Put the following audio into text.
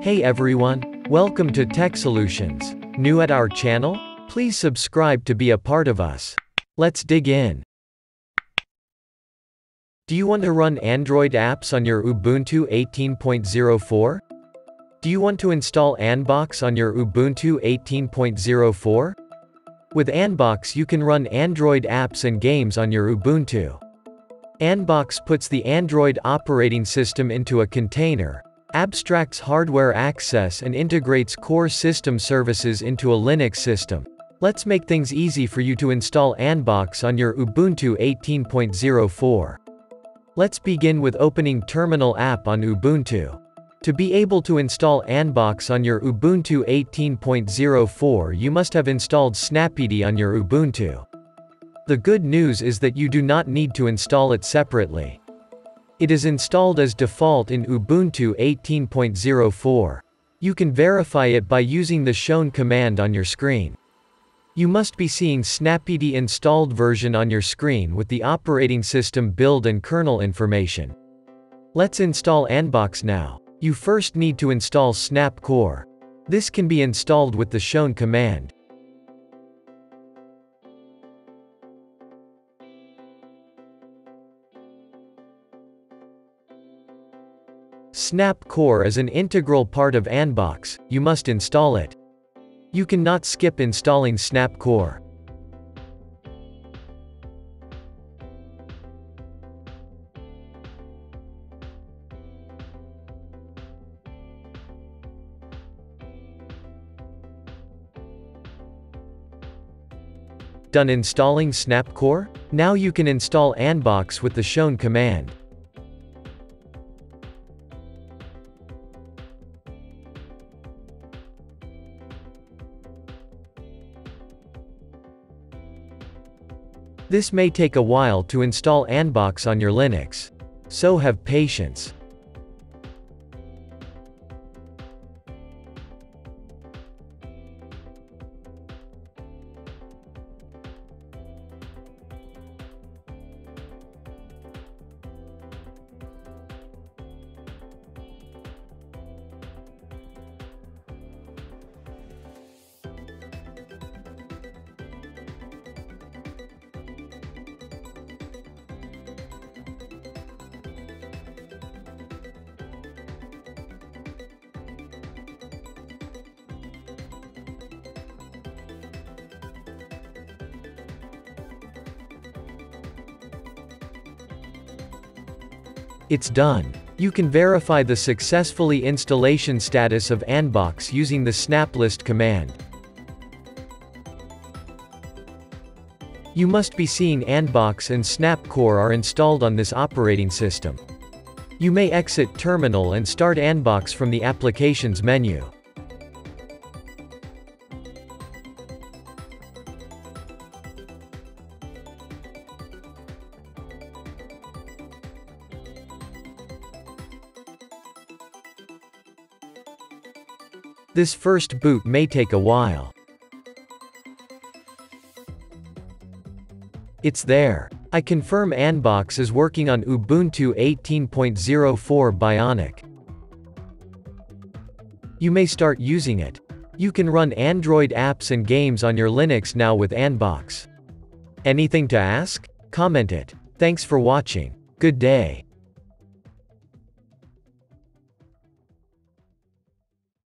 Hey everyone, welcome to Tech Solutions. New at our channel? Please subscribe to be a part of us. Let's dig in. Do you want to run Android apps on your Ubuntu 18.04? Do you want to install Anbox on your Ubuntu 18.04? With Anbox you can run Android apps and games on your Ubuntu. Anbox puts the Android operating system into a container, abstracts hardware access and integrates core system services into a Linux system. Let's make things easy for you to install Anbox on your Ubuntu 18.04. Let's begin with opening Terminal App on Ubuntu. To be able to install Anbox on your Ubuntu 18.04, you must have installed Snapd on your Ubuntu. The good news is that you do not need to install it separately. It is installed as default in Ubuntu 18.04. You can verify it by using the shown command on your screen. You must be seeing Snapd installed version on your screen with the operating system build and kernel information. Let's install Anbox now. You first need to install Snap Core. This can be installed with the shown command. Snap Core is an integral part of Anbox, you must install it. You cannot skip installing Snap Core. Done installing Snap Core? Now you can install Anbox with the shown command. This may take a while to install Anbox on your Linux, so have patience. It's done. You can verify the successfully installation status of Anbox using the snaplist command. You must be seeing Anbox and Snap Core are installed on this operating system. You may exit terminal and start Anbox from the applications menu. This first boot may take a while. It's there. I confirm Anbox is working on Ubuntu 18.04 Bionic. You may start using it. You can run Android apps and games on your Linux now with Anbox. Anything to ask? Comment it. Thanks for watching. Good day.